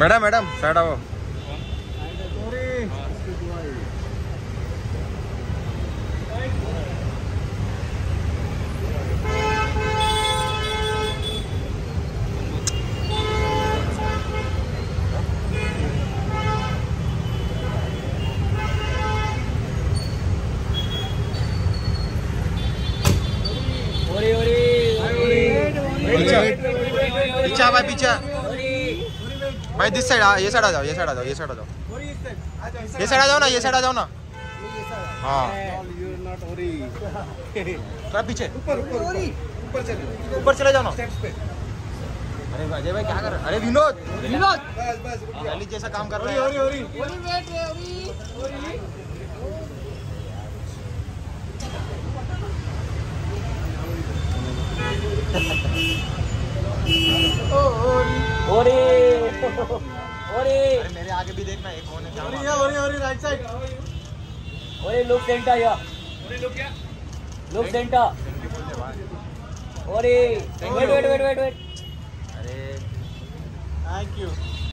Madam madam side आओ। पीछा भाई पीछा भाई, दिस साइड आ, ये साइड आ जाओ, ये साइड आ जाओ, ये साइड आ जाओ, ये साइड आ जाओ ना, ये साइड आ जाओ ना। हाँ पीछे ऊपर ऊपर चले जाओ ना। अरे अजय भाई क्या कर, अरे विनोद विनोद पहले जैसा काम कर रहा है। ओरे ओरे मेरे आगे भी देखना, एक कौन है। ओरे ओरे ओरे राइट साइड। ओरे लुक सेंटा या ओरे लुक क्या लुक सेंटा। ओरे wait wait wait wait wait. अरे थैंक यू।